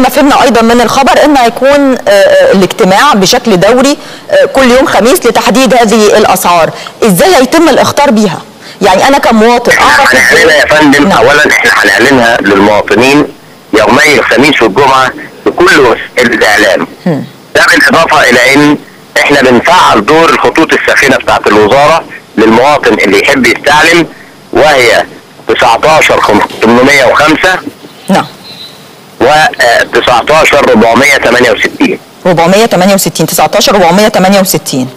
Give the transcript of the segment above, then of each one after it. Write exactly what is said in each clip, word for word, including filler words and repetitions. ما فهمنا ايضا من الخبر ان هيكون الاجتماع بشكل دوري كل يوم خميس لتحديد هذه الاسعار، ازاي هيتم الاخطار بيها؟ يعني انا كمواطن اعرف ازاي؟ يا فندم اولا احنا هنعلنها للمواطنين يومي الخميس والجمعه بكل وسائل الاعلام، ده بالاضافه الى ان احنا بنفعل دور الخطوط الساخنه بتاعت الوزاره للمواطن اللي يحب يستعلن، وهي تسعتاشر ثمانمائة وخمسة نعم و تسعتاشر أربعمائة وثمانية وستين أربعمائة وثمانية وستين تسعتاشر أربعمائة وثمانية وستين.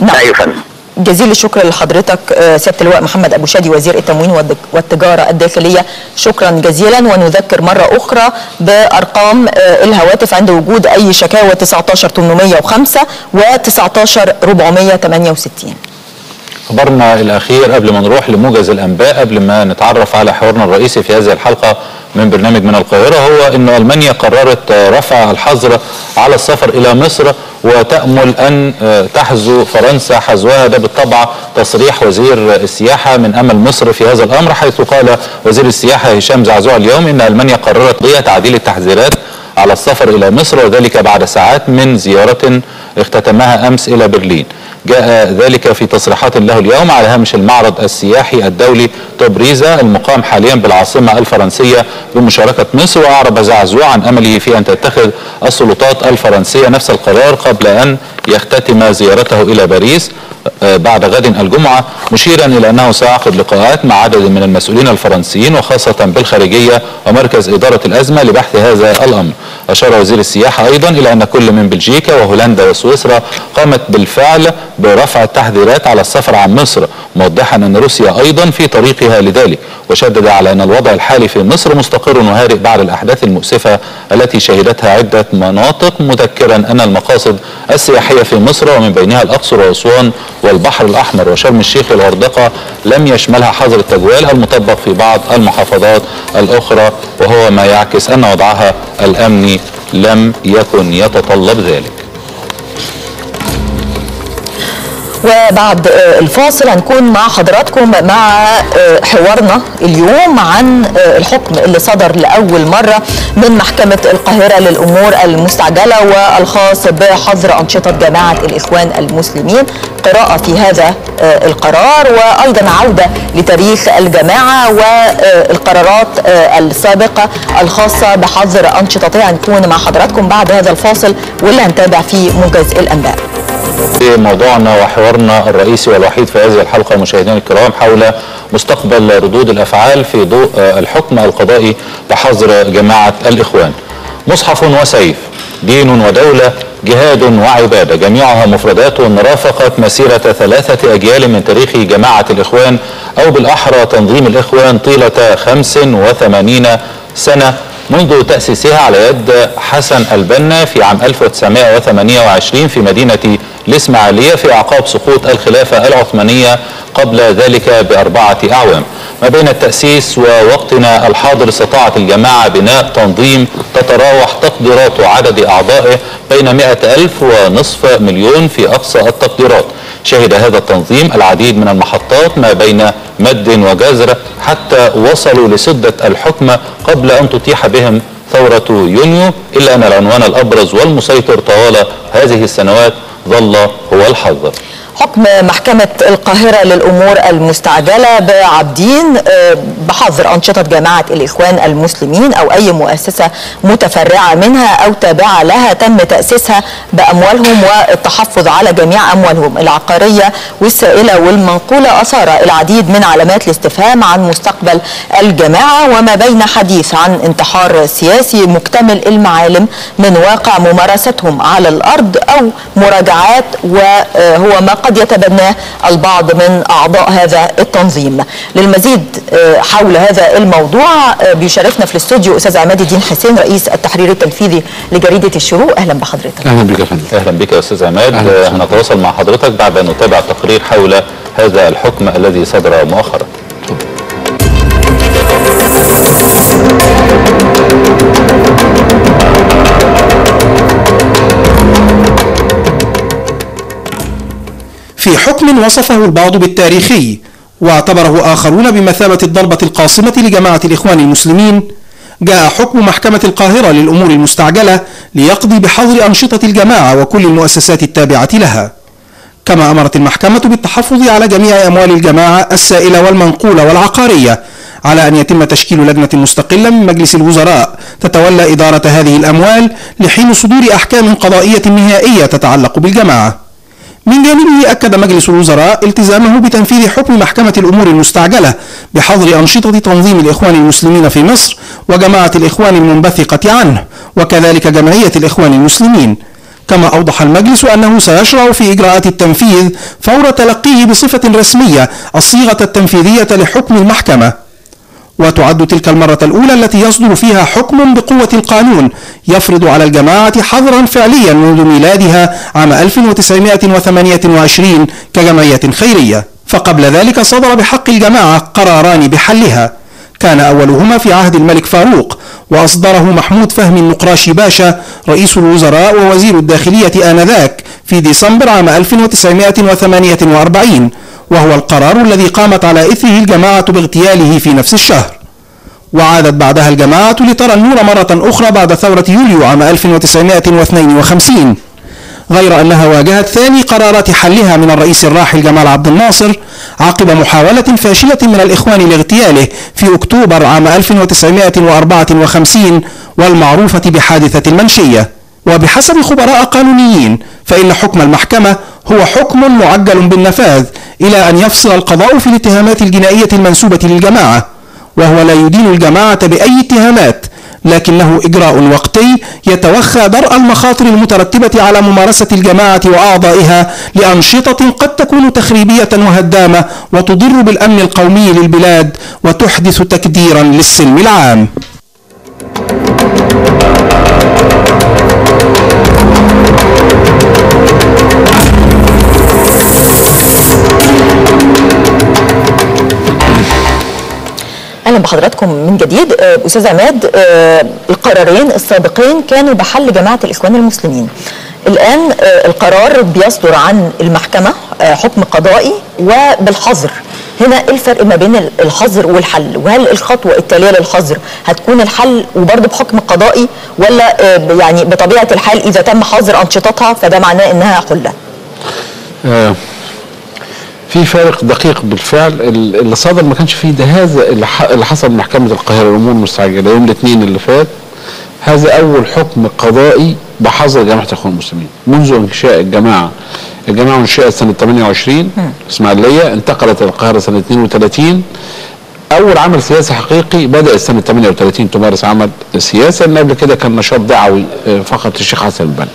نعم ايوه يا فندم، جزيل الشكر لحضرتك سياده اللواء محمد ابو شادي وزير التموين والتجاره الداخليه، شكرا جزيلا. ونذكر مره اخرى بارقام الهواتف عند وجود اي شكاوى تسعتاشر ثمانمائة وخمسة و تسعتاشر أربعمائة وثمانية وستين. خبرنا الاخير قبل ما نروح لموجز الانباء، قبل ما نتعرف على حوارنا الرئيسي في هذه الحلقه من برنامج من القاهره، هو ان المانيا قررت رفع الحظر على السفر الى مصر وتأمل ان تحذو فرنسا حذوها. ده بالطبع تصريح وزير السياحه من امل مصر في هذا الامر، حيث قال وزير السياحه هشام زعزوع اليوم ان المانيا قررت ضيق تعديل التحذيرات على السفر الى مصر، وذلك بعد ساعات من زياره اختتمها امس الى برلين. جاء ذلك في تصريحات له اليوم على هامش المعرض السياحي الدولي طبريزة المقام حاليا بالعاصمة الفرنسية بمشاركة مصر. وأعرب زعزوع عن أمله في أن تتخذ السلطات الفرنسية نفس القرار قبل أن يختتم زيارته إلى باريس بعد غد الجمعة، مشيرا إلى أنه سيعقد لقاءات مع عدد من المسؤولين الفرنسيين وخاصة بالخارجية ومركز إدارة الأزمة لبحث هذا الأمر. أشار وزير السياحة أيضا إلى أن كل من بلجيكا وهولندا وسويسرا قامت بالفعل برفع التحذيرات على السفر عن مصر، موضحا أن روسيا أيضا في طريقها لذلك. وشدد على أن الوضع الحالي في مصر مستقر وهادئ بعد الأحداث المؤسفة التي شهدتها عدة مناطق، مذكرا أن المقاصد السياحية في مصر ومن بينها الأقصر وأسوان والبحر الأحمر وشرم الشيخ والغردقة لم يشملها حظر التجوال المطبق في بعض المحافظات الأخرى، وهو ما يعكس أن وضعها الأمني لم يكن يتطلب ذلك. وبعد الفاصل هنكون مع حضراتكم مع حوارنا اليوم عن الحكم اللي صدر لأول مرة من محكمة القاهرة للأمور المستعجلة والخاص بحظر أنشطة جماعة الإخوان المسلمين، قراءة في هذا القرار وأيضا عودة لتاريخ الجماعة والقرارات السابقة الخاصة بحظر أنشطتها. هنكون مع حضراتكم بعد هذا الفاصل واللي هنتابع فيه موجز الأنباء. موضوعنا وحوارنا الرئيسي والوحيد في هذه الحلقة مشاهدينا الكرام حول مستقبل ردود الأفعال في ضوء الحكم القضائي بحظر جماعة الإخوان. مصحف وسيف، دين ودولة، جهاد وعبادة، جميعها مفردات رافقت مسيرة ثلاثة أجيال من تاريخ جماعة الإخوان أو بالأحرى تنظيم الإخوان طيلة خمس وثمانين سنة منذ تأسيسها على يد حسن البنا في عام ألف وتسعمائة وثمانية وعشرين في مدينة الإسماعيلية في أعقاب سقوط الخلافة العثمانية قبل ذلك بأربعة أعوام. ما بين التأسيس ووقتنا الحاضر استطاعت الجماعة بناء تنظيم تتراوح تقديرات عدد أعضائه بين مئة ألف ونصف مليون في أقصى التقديرات. شهد هذا التنظيم العديد من المحطات ما بين مد وجزر حتى وصلوا لسدة الحكم قبل أن تتيح بهم ثورة يونيو، إلا أن العنوان الأبرز والمسيطر طوال هذه السنوات ظل هو الحظر. حكم محكمة القاهرة للأمور المستعجلة بعبدين بحظر أنشطة جماعة الإخوان المسلمين أو أي مؤسسة متفرعة منها أو تابعة لها تم تأسيسها بأموالهم والتحفظ على جميع أموالهم العقارية والسائلة والمنقولة. أثار العديد من علامات الاستفهام عن مستقبل الجماعة، وما بين حديث عن انتحار سياسي مكتمل المعالم من واقع ممارستهم على الأرض أو مراجعات، وهو ما قد يتبناه البعض من أعضاء هذا التنظيم. للمزيد حول هذا الموضوع بيشاركنا في الاستوديو أستاذ عماد الدين حسين رئيس التحرير التنفيذي لجريدة الشروق. أهلا بحضرتك. أهلا بك يا فندم. أهلا بك يا أستاذ عماد. هنتواصل مع حضرتك بعد أن نتابع تقرير حول هذا الحكم الذي صدر مؤخرا. في حكم وصفه البعض بالتاريخي واعتبره آخرون بمثابة الضربة القاصمة لجماعة الإخوان المسلمين، جاء حكم محكمة القاهرة للأمور المستعجلة ليقضي بحظر أنشطة الجماعة وكل المؤسسات التابعة لها، كما أمرت المحكمة بالتحفظ على جميع أموال الجماعة السائلة والمنقولة والعقارية، على أن يتم تشكيل لجنة مستقلة من مجلس الوزراء تتولى إدارة هذه الأموال لحين صدور أحكام قضائية نهائية تتعلق بالجماعة. من جانبه أكد مجلس الوزراء التزامه بتنفيذ حكم محكمة الأمور المستعجلة بحظر أنشطة تنظيم الإخوان المسلمين في مصر وجماعة الإخوان المنبثقة عنه وكذلك جمعية الإخوان المسلمين، كما أوضح المجلس أنه سيشرع في إجراءات التنفيذ فور تلقيه بصفة رسمية الصيغة التنفيذية لحكم المحكمة. وتعد تلك المرة الأولى التي يصدر فيها حكم بقوة القانون يفرض على الجماعة حظرا فعليا منذ ميلادها عام ألف وتسعمائة وثمانية وعشرين كجمعية خيرية، فقبل ذلك صدر بحق الجماعة قراران بحلها، كان أولهما في عهد الملك فاروق وأصدره محمود فهمي النقراشي باشا رئيس الوزراء ووزير الداخلية آنذاك في ديسمبر عام ألف وتسعمائة وثمانية وأربعين، وهو القرار الذي قامت على إثره الجماعة باغتياله في نفس الشهر. وعادت بعدها الجماعة لترى النور مرة أخرى بعد ثورة يوليو عام ألف وتسعمائة واثنين وخمسين، غير أنها واجهت ثاني قرارات حلها من الرئيس الراحل جمال عبد الناصر عقب محاولة فاشلة من الإخوان لاغتياله في أكتوبر عام ألف وتسعمائة وأربعة وخمسين والمعروفة بحادثة المنشية. وبحسب خبراء قانونيين فإن حكم المحكمة هو حكم معجل بالنفاذ إلى أن يفصل القضاء في الاتهامات الجنائية المنسوبة للجماعة، وهو لا يدين الجماعة بأي اتهامات، لكنه إجراء وقتي يتوخى درء المخاطر المترتبة على ممارسة الجماعة وأعضائها لأنشطة قد تكون تخريبية وهدامة وتضر بالأمن القومي للبلاد وتحدث تكديرا للسلم العام. اهلا بحضراتكم من جديد. استاذ عماد، القرارين السابقين كانوا بحل جماعه الاخوان المسلمين، الان القرار بيصدر عن المحكمه حكم قضائي وبالحظر، هنا ايه الفرق ما بين الحظر والحل؟ وهل الخطوه التاليه للحظر هتكون الحل وبرضه بحكم قضائي، ولا يعني بطبيعه الحال اذا تم حظر انشطتها فده معناه انها حله؟ آه. في فارق دقيق بالفعل. اللي صدر ما كانش فيه ده، هذا اللي حصل محكمة القاهرة الأمور المستعجلة يوم الاثنين اللي فات، هذا أول حكم قضائي بحظر جماعة الإخوان المسلمين منذ إنشاء الجماعة. الجماعة انشأت سنة ثمانية وعشرين إسماعيلية، انتقلت إلى القاهرة سنة اثنين وثلاثين. أول عمل سياسي حقيقي بدأ سنة ثمانية وثلاثين تمارس عمل سياسي، لأن قبل كده كان نشاط دعوي فقط للشيخ حسن البنا.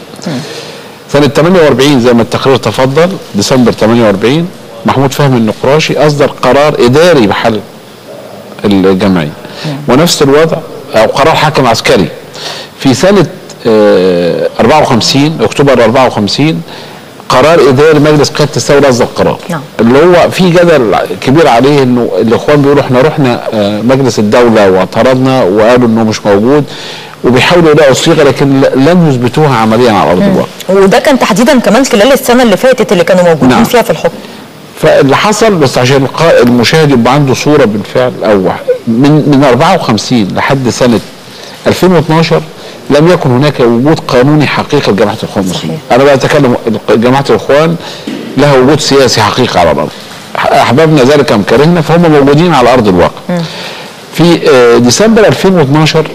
سنة ثمانية وأربعين زي ما التقرير تفضل ديسمبر ثمانية وأربعين محمود فهمي النقراشي أصدر قرار إداري بحل الجمعية، ونفس الوضع أو قرار حاكم عسكري في سنة آه أربعة وخمسين أكتوبر أربعة وخمسين قرار إداري مجلس قيادة الثورة أصدر قرار، اللي هو في جدل كبير عليه إنه الإخوان بيقولوا إحنا رحنا آه مجلس الدولة واعترضنا وقالوا إنه مش موجود، وبيحاولوا يلاقوا صيغه لكن لن يثبتوها عمليا على أرض الواقع. وده كان تحديدا كمان خلال السنة اللي فاتت اللي كانوا موجودين نعم. فيها في الحكم. فاللي حصل بس عشان المشاهد يبقى عنده صوره بالفعل، اول من من أربعة وخمسين لحد سنه ألفين واثناشر لم يكن هناك وجود قانوني حقيقي لجماعه الاخوان المسلمين. انا بقى اتكلم جماعه الاخوان لها وجود سياسي حقيقي على الارض، احببنا ذلك ام كرهنا فهم موجودين على ارض الواقع. م. في ديسمبر ألفين واثناشر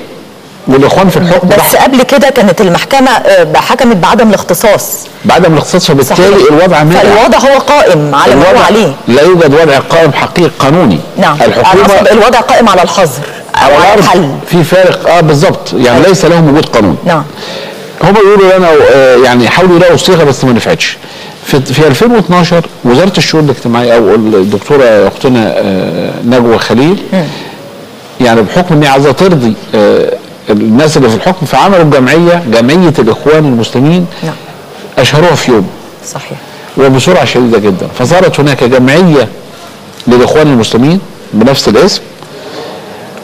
والاخوان في الحكم، بس قبل كده كانت المحكمه حكمت بعدم الاختصاص بعدم الاختصاص فبالتالي صحيح. الوضع مانع، فالوضع هو قائم على ما هو عليه، لا يوجد وضع قائم حقيقي قانوني. نعم الحكومه الوضع قائم على الحظر او على الحل، في فارق اه بالظبط يعني أي. ليس لهم وجود قانوني. نعم هم بيقولوا انا يعني حاولوا يلاقوا صيغه بس ما نفعتش. في في ألفين واثناشر وزاره الشؤون الاجتماعيه او الدكتوره اختنا نجوى خليل م. يعني بحكم انها عايزه ترضي الناس اللي في الحكم فعملوا جمعيه جمعيه الاخوان المسلمين نعم. اشهروها في يوم صحيح وبسرعه شديده جدا، فصارت هناك جمعيه للاخوان المسلمين بنفس الاسم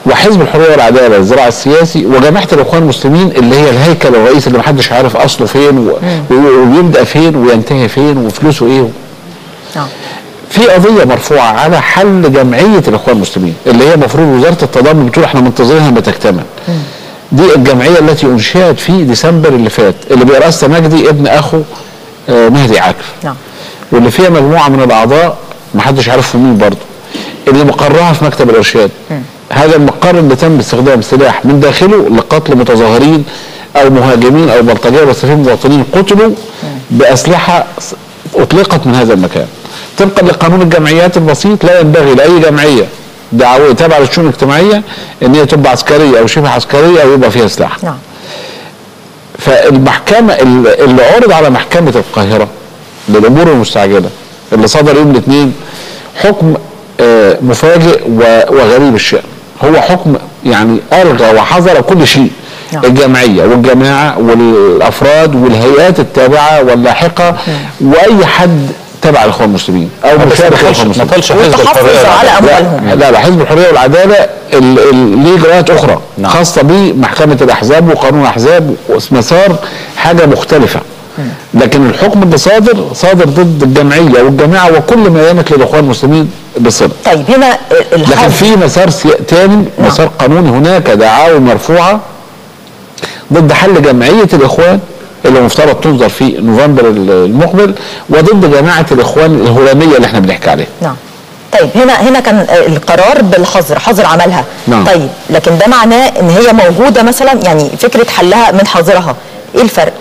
وحزب الحريه والعداله الزراعه السياسي وجماعه الاخوان المسلمين اللي هي الهيكل الرئيسي اللي محدش عارف اصله فين و... وبيبدا فين وينتهي فين وفلوسه ايه نعم. في قضيه مرفوعه على حل جمعيه الاخوان المسلمين اللي هي المفروض وزاره التضامن بتقول احنا منتظرينها بتكتمل. دي الجمعيه التي انشئت في ديسمبر اللي فات، اللي برئاسه مجدي ابن اخو آه نهدي عاكف. نعم. واللي فيها مجموعه من الاعضاء محدش عارف مين برضه. اللي مقرها في مكتب الارشاد. مم. هذا المقر اللي تم استخدام سلاح من داخله لقتل متظاهرين او مهاجمين او بلطجيه، بس في مواطنين قتلوا باسلحه اطلقت من هذا المكان. طبقا لقانون الجمعيات البسيط لا ينبغي لاي جمعيه دعويه تابعه للشؤون الاجتماعيه ان هي تبقى عسكريه او شبه عسكريه او يبقى فيها سلاح. نعم. فالمحكمه اللي عرض على محكمه القاهره للامور المستعجله اللي صدر يوم الاثنين حكم مفاجئ وغريب الشأن، هو حكم يعني ألغى وحظر كل شيء. نعم. الجمعية والجماعة والأفراد والهيئات التابعة واللاحقة وأي حد تبع الإخوان المسلمين أو مشارك الإخوان المسلمين. ما قالش حزب الحرية على أموالهم. لا لا، حزب الحرية والعدالة ليه إجراءات أخرى. نعم. خاصة بمحكمة الأحزاب وقانون الأحزاب ومسار حاجة مختلفة. لكن الحكم اللي صادر صادر ضد الجمعيه والجماعه وكل ما يملك للاخوان المسلمين بصله. طيب هنا الحل، لكن في مسار ثاني، مسار قانوني، هناك دعاوى مرفوعه ضد حل جمعيه الاخوان اللي مفترض تصدر في نوفمبر المقبل وضد جماعه الاخوان الهرميه اللي احنا بنحكي عليها. نعم. طيب هنا هنا كان القرار بالحظر، حظر عملها. نعم. طيب لكن ده معناه ان هي موجوده مثلا، يعني فكره حلها من حظرها، ايه الفرق؟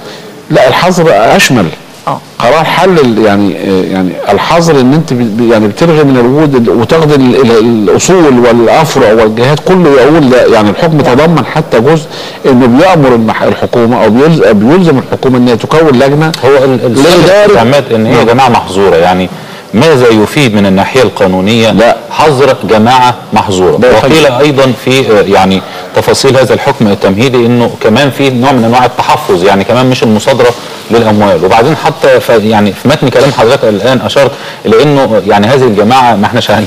لا الحظر اشمل. اه قرار حل يعني يعني الحظر ان انت يعني بتلغي من الوجود وتاخد الاصول والافرع والجهات كله يقول لا، يعني الحكم تضمن حتى جزء انه بيامر الحكومه او بيلزم الحكومه ان هي تكون لجنه. هو الاستعماد ان هي جماعه محظوره، يعني ماذا يفيد من الناحيه القانونيه؟ لا، حظر جماعه محظوره. وقيل ايضا في يعني تفاصيل هذا الحكم التمهيدي انه كمان في نوع من انواع التحفظ، يعني كمان مش المصادره للاموال. وبعدين حتى في يعني في متن كلام حضرتك الان اشرت لانه يعني هذه الجماعه ما احناش يعني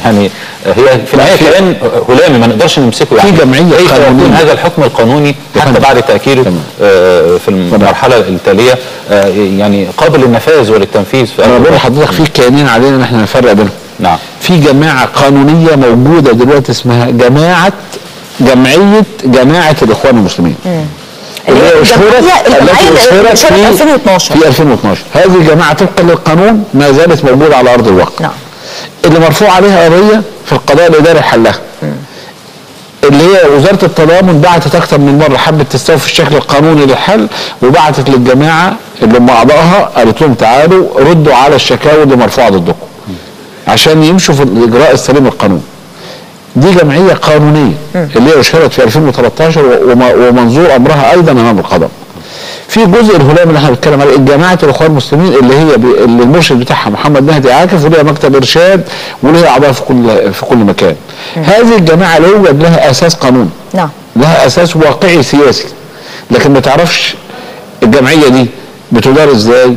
هي في النهايه كيان هلامي ما نقدرش نمسكه، يعني في جمعيه إيه قانونيه. هذا الحكم القانوني حتى بعد تاكيده آه في المرحله التاليه آه يعني قابل للنفاذ وللتنفيذ. انا بقول لحضرتك في كيانين علينا ان احنا نفرق بينهم. نعم. في جماعه قانونيه موجوده دلوقتي اسمها جماعه جمعيه جماعه الاخوان المسلمين. مم. اللي هي اشهرت في ألفين واثناشر. في ألفين واثناشر هذه الجماعه طبقا للقانون ما زالت موجوده على ارض الواقع. نعم. اللي مرفوع عليها قضيه في القضاء الاداري حلها. مم. اللي هي وزاره التضامن بعتت اكثر من مره، حبت تستوفي الشكل القانوني للحل وبعتت للجماعه اللي هم اعضائها قالت لهم تعالوا ردوا على الشكاوى اللي مرفوعه ضدكم عشان يمشوا في الاجراء السليم القانوني. دي جمعيه قانونيه اللي هي اشهرت في ألفين وثلاثتاشر ومنظور امرها ايضا امام القضاء. في جزء الهلام اللي احنا بنتكلم عليه جماعه الاخوان المسلمين اللي هي اللي المرشد بتاعها محمد نهدي عاكف وليها مكتب ارشاد وليها اعضاء في كل في كل مكان. مم. هذه الجماعه لا يوجد لها اساس قانوني. نعم. لها اساس واقعي سياسي، لكن ما تعرفش الجمعيه دي بتدار ازاي،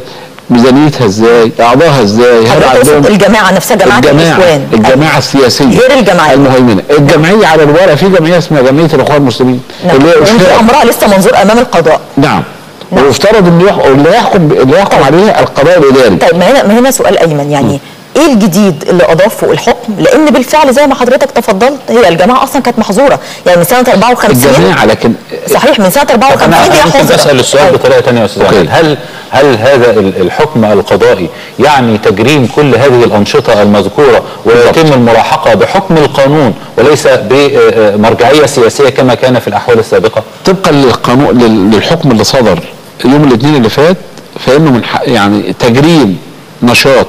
ميزانيتها ازاي، اعضائها ازاي، هل عندهم الجماعه نفسها جماعه الاخوان الجماعه السياسيه غير الجماعه المهيمنه، الجمعيه على الورق في جمعيه اسمها جمعيه الاخوان المسلمين. نعم. اللي هي امرها لسه منظور امام القضاء. نعم. نعم. ويفترض ان اللي يحكم اللي يحكم عليها القضاء الاداري. طيب ما هنا ما هنا سؤال ايمن، يعني م. ايه الجديد اللي اضافه الحكم؟ لان بالفعل زي ما حضرتك تفضلت هي الجماعه اصلا كانت محظوره، يعني من سنه أربعة وخمسين الجماعه، لكن صحيح من سنه أربعة وخمسين هي حظر. انا بسال السؤال بطريقه ثانيه يا استاذ، هل هل هذا الحكم القضائي يعني تجريم كل هذه الانشطه المذكوره ويتم الملاحقه بحكم القانون وليس بمرجعيه سياسيه كما كان في الاحوال السابقه؟ طبقا للقانون للحكم اللي صدر يوم الاثنين اللي فات فانه من حق يعني تجريم نشاط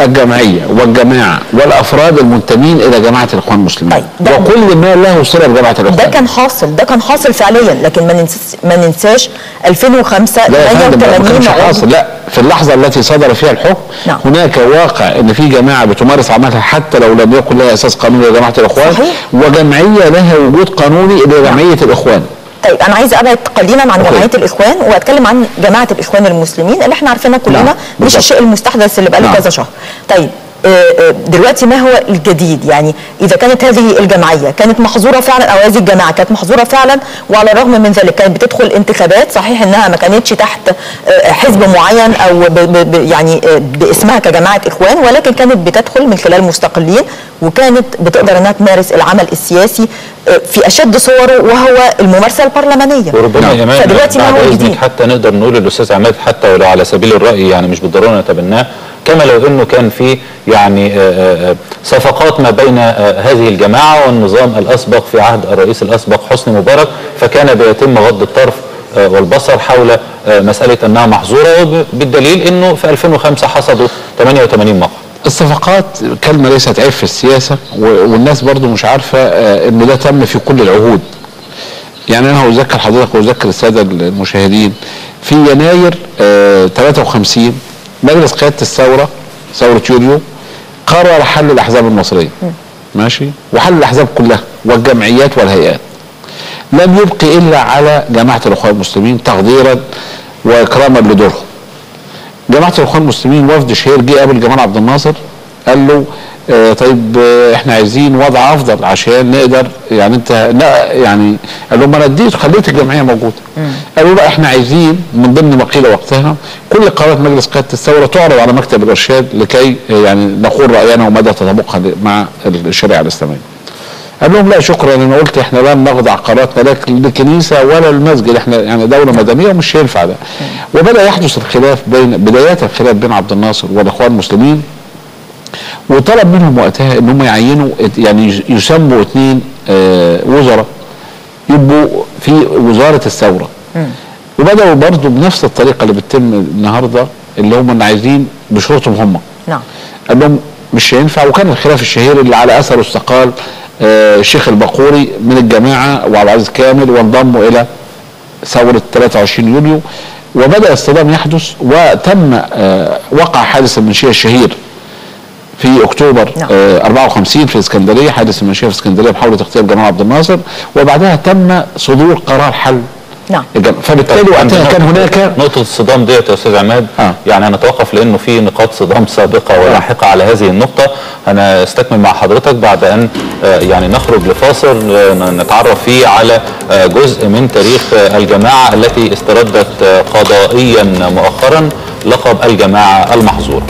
الجمعيه والجماعه والافراد المنتمين الى جماعه الاخوان المسلمين وكل ما له صله بجماعه الاخوان. ده كان حاصل، ده كان حاصل فعليا، لكن ما ننساش ما ننساش ألفين وخمسة ثمانية وثمانين حاصل. لا، في اللحظه التي صدر فيها الحكم. نعم. هناك واقع ان في جماعه بتمارس عملها حتى لو لم يكن لها اساس قانوني لجماعه الاخوان. صحيح. وجمعيه لها وجود قانوني اللي هي جمعيه الاخوان. طيب انا عايزه ابعد قليلا عن جمعيه الاخوان واتكلم عن جماعه الاخوان المسلمين اللي احنا عارفينها كلنا. نعم. مش الشيء المستحدث اللي بقاله كذا شهر. طيب دلوقتي ما هو الجديد؟ يعني اذا كانت هذه الجمعيه كانت محظوره فعلا، او هذه الجماعه كانت محظوره فعلا، وعلى الرغم من ذلك كانت بتدخل انتخابات، صحيح انها ما كانتش تحت حزب معين او ب ب يعني باسمها كجماعه اخوان، ولكن كانت بتدخل من خلال مستقلين، وكانت بتقدر انها تمارس العمل السياسي في اشد صوره، وهو الممارسه البرلمانيه. وربنا يا جماعه فدلوقتي ما هو الجديد؟ حتى نقدر نقول للاستاذ عماد، حتى ولو على سبيل الراي يعني مش بالضروره نتبناه، كما لو انه كان في يعني صفقات ما بين هذه الجماعه والنظام الاسبق في عهد الرئيس الاسبق حسني مبارك، فكان بيتم غض الطرف والبصر حول مساله انها محظوره، بالدليل انه في ألفين وخمسة حصدوا ثمانية وثمانين مقعد. الصفقات كلمه ليست عيب في السياسه، والناس برضو مش عارفه انه ده تم في كل العهود. يعني انا هذكر حضرتك واذكر الساده المشاهدين، في يناير ثلاثة وخمسين مجلس قياده الثوره، ثوره يوليو، قرر حل الاحزاب المصريه. ماشي؟ وحل الاحزاب كلها والجمعيات والهيئات. لم يبقي الا على جماعه الاخوان المسلمين تقديرا واكراما لدورهم. جماعه الاخوان المسلمين وفد شهير جه قابل جمال عبد الناصر، قال له آه طيب آه احنا عايزين وضع افضل عشان نقدر يعني انت لا يعني، قال لهم انا اديت خليت الجمعيه موجوده. قالوا لا احنا عايزين من ضمن ما قيل وقتها كل قرارات مجلس قياده الثوره تعرض على مكتب الارشاد لكي يعني نقول راينا ومدى تطابقها مع الشريعه الاسلاميه. قال لهم لا شكرا، انا قلت احنا لن نخضع قراراتنا لا للكنيسه ولا للمسجد، احنا يعني دوله مدنيه ومش هينفع ده. وبدا يحدث الخلاف بين بدايات الخلاف بين عبد الناصر والاخوان المسلمين، وطلب منهم وقتها ان هم يعينوا يعني يسموا اثنين آه وزراء يبقوا في وزاره الثوره. وبداوا برضه بنفس الطريقه اللي بتتم النهارده، اللي هم عايزين بشروطهم هم. نعم. قال لهم مش هينفع، وكان الخلاف الشهير اللي على اثره استقال آه الشيخ الباقوري من الجماعه وعبد العزيز كامل، وانضموا الى ثوره ثلاثة وعشرين يوليو، وبدا الصدام يحدث، وتم آه وقع حادث المنشيه الشهير في اكتوبر نعم. آه أربعة وخمسين في اسكندريه، حادث المنشيه في اسكندريه بحول تغطيه جمال عبد الناصر، وبعدها تم صدور قرار حل نعم. فبالتالي وقتها كان هناك نقطه الصدام ديت يا استاذ عماد آه. يعني هنتوقف لانه في نقاط صدام سابقه ولاحقه آه. على هذه النقطه. انا استكمل مع حضرتك بعد ان آه يعني نخرج لفاصل آه نتعرف فيه على آه جزء من تاريخ آه الجماعه التي استردت آه قضائيا مؤخرا لقب الجماعه المحظوره.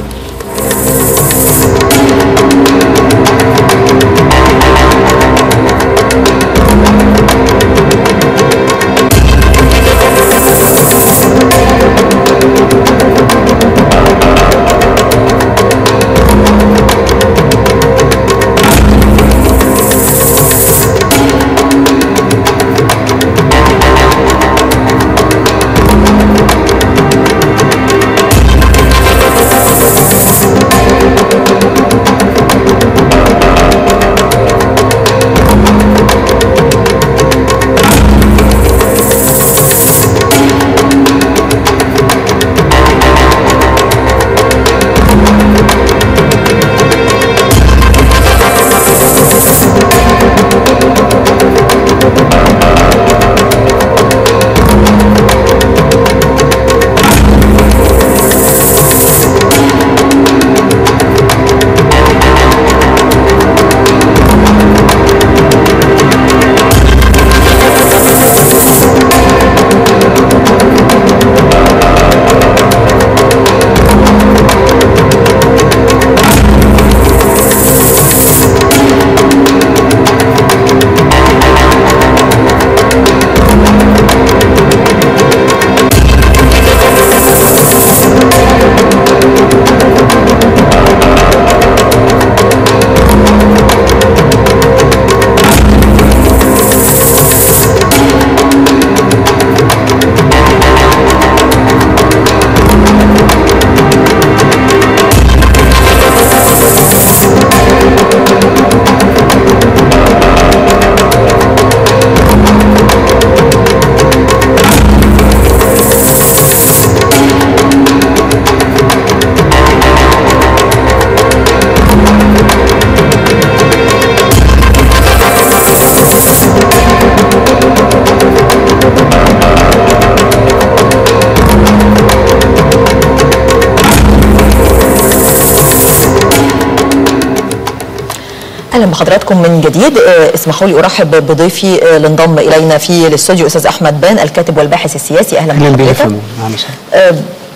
اهلا بحضراتكم من جديد. اسمحوا لي ارحب بضيفي اللي انضم الينا في الاستوديو استاذ احمد بان الكاتب والباحث السياسي. اهلا بحضرتك.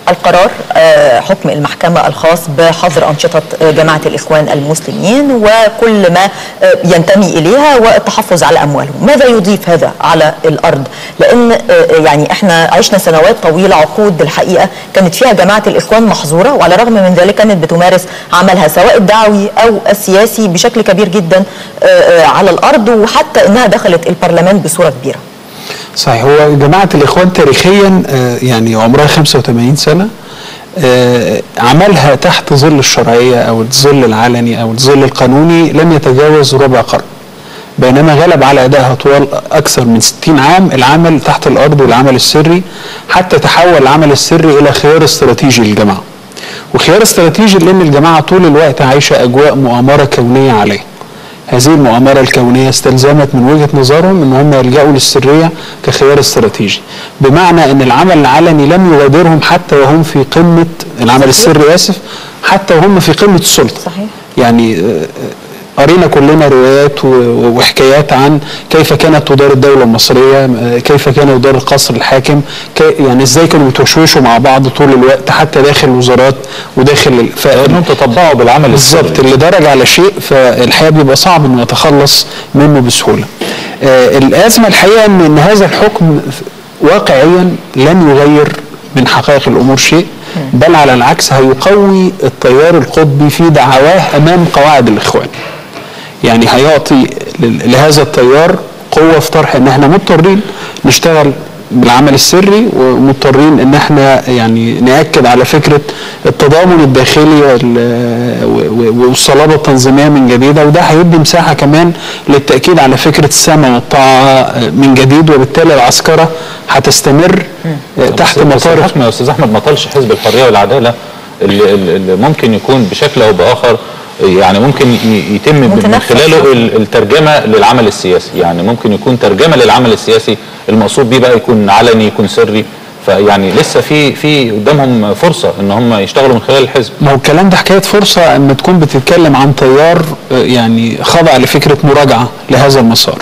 القرار حكم المحكمة الخاص بحظر أنشطة جماعة الإخوان المسلمين وكل ما ينتمي إليها والتحفظ على أموالهم، ماذا يضيف هذا على الأرض؟ لأن يعني احنا عشنا سنوات طويلة، عقود بالحقيقة كانت فيها جماعة الإخوان محظورة، وعلى الرغم من ذلك كانت بتمارس عملها سواء الدعوي أو السياسي بشكل كبير جدا على الأرض، وحتى إنها دخلت البرلمان بصورة كبيرة. صحيح، هو جماعة الإخوان تاريخيا يعني عمرها خمسة وثمانين سنة، عملها تحت ظل الشرعية أو الظل العلني أو الظل القانوني لم يتجاوز ربع قرن، بينما غلب على أدائها طوال أكثر من ستين عام العمل تحت الأرض والعمل السري، حتى تحول العمل السري إلى خيار استراتيجي للجماعة، وخيار استراتيجي لأن الجماعة طول الوقت عايشة أجواء مؤامرة كونية عليه. هذه المؤامرة الكونية استلزمت من وجهة نظرهم ان هم يلجأوا للسرية كخيار استراتيجي، بمعنى ان العمل العلني لم يغادرهم حتى وهم في قمة العمل السري، اسف، حتى وهم في قمة السلطة. صحيح. يعني قرينا كلنا روايات وحكايات عن كيف كانت تدار الدولة المصرية، كيف كان يدار القصر الحاكم، يعني ازاي كانوا بيتوشوشوا مع بعض طول الوقت حتى داخل الوزارات وداخل فانهم تطبعوا بالعمل السري بالظبط، اللي درج على شيء فالحياة بيبقى صعب انه يتخلص منه بسهولة. آه الازمة الحقيقة ان هذا الحكم واقعيا لن يغير من حقائق الامور شيء، بل على العكس هيقوي التيار القطبي في دعواه امام قواعد الاخوان. يعني هيعطي لهذا التيار قوة في طرح ان احنا مضطرين نشتغل بالعمل السري، ومضطرين ان احنا يعني نأكد على فكرة التضامن الداخلي والصلابة التنظيمية من جديد، وده هيدي مساحة كمان للتأكيد على فكرة السمع والطاعة من جديد، وبالتالي العسكرة هتستمر تحت مطار. بس يا استاذ احمد، ما طالش حزب الحرية والعدالة اللي, اللي ممكن يكون بشكل او باخر يعني ممكن يتم من خلاله الترجمه للعمل السياسي، يعني ممكن يكون ترجمه للعمل السياسي المقصود بيه بقى يكون علني يكون سري، فيعني لسه في في قدامهم فرصه ان هم يشتغلوا من خلال الحزب. ما هو الكلام ده حكايه فرصه اما تكون بتتكلم عن تيار يعني خضع لفكره مراجعه لهذا المسار.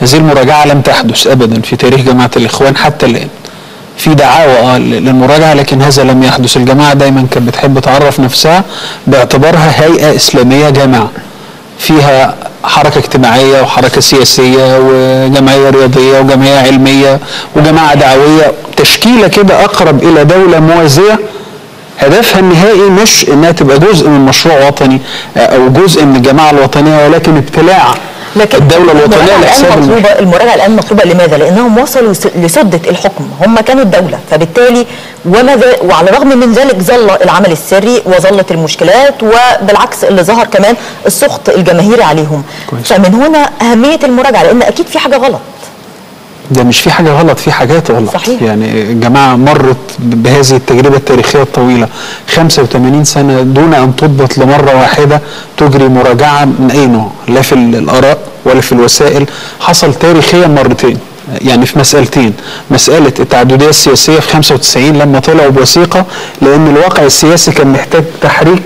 هذه المراجعه لم تحدث ابدا في تاريخ جماعه الاخوان حتى الان. في دعاوى للمراجعه لكن هذا لم يحدث. الجماعه دايما كانت بتحب تعرف نفسها باعتبارها هيئه اسلاميه جامعه فيها حركه اجتماعيه وحركه سياسيه وجمعيه رياضيه وجمعيه علميه وجماعه دعويه، تشكيله كده اقرب الى دوله موازيه هدفها النهائي مش انها تبقى جزء من مشروع وطني او جزء من الجماعه الوطنيه، ولكن ابتلاع لكن الدولة الوطنية لحساب المراجعة. المراجعة الآن مطلوبة، لماذا؟ لأنهم وصلوا لسدة الحكم، هم كانوا الدولة، فبالتالي وماذا، وعلى الرغم من ذلك ظل العمل السري وظلت المشكلات، وبالعكس اللي ظهر كمان السخط الجماهيري عليهم. كويس. فمن هنا أهمية المراجعة، لأن أكيد في حاجة غلط. ده مش في حاجة غلط، في حاجات غلط. صحيح. يعني الجماعة مرت بهذه التجربة التاريخية الطويلة خمسة وثمانين سنة دون أن تضبط لمرة واحدة تجري مراجعة من أي نوع، لا في الآراء ولا في الوسائل. حصل تاريخيا مرتين، يعني في مسألتين، مسألة التعددية السياسية في خمسة وتسعين لما طلعوا بوثيقة لأن الواقع السياسي كان محتاج تحريك،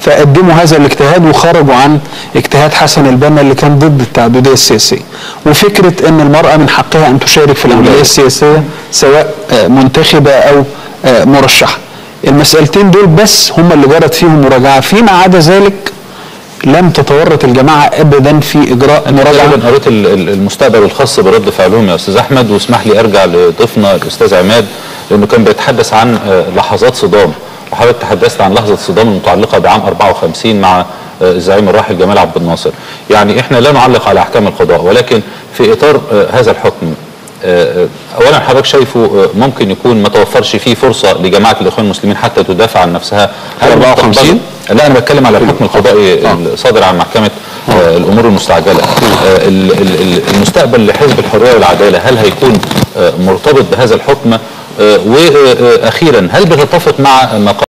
فقدموا هذا الاجتهاد وخرجوا عن اجتهاد حسن البنا اللي كان ضد التعدديه السياسيه، وفكره ان المراه من حقها ان تشارك في العمليه السياسيه سواء منتخبه او مرشحه. المسالتين دول بس هم اللي جرت فيهم مراجعه، فيما عدا ذلك لم تتورط الجماعه ابدا في اجراء مراجعه. انا قريت المستقبل الخاص برد فعلهم يا استاذ احمد، واسمح لي ارجع لضيفنا الاستاذ عماد لانه كان بيتحدث عن لحظات صدام، وحضرتك تحدثت عن لحظه الصدام المتعلقه بعام أربعة وخمسين مع الزعيم الراحل جمال عبد الناصر. يعني احنا لا نعلق على احكام القضاء، ولكن في اطار هذا الحكم اولا حضرتك شايفه ممكن يكون ما توفرش فيه فرصه لجماعه الاخوان المسلمين حتى تدافع عن نفسها؟ أربعة وخمسين؟ لا، انا بتكلم على الحكم القضائي الصادر عن محكمه الامور المستعجله. المستقبل لحزب الحريه والعداله هل هيكون مرتبط بهذا الحكم؟ واخيرا هل بتتفق مع ما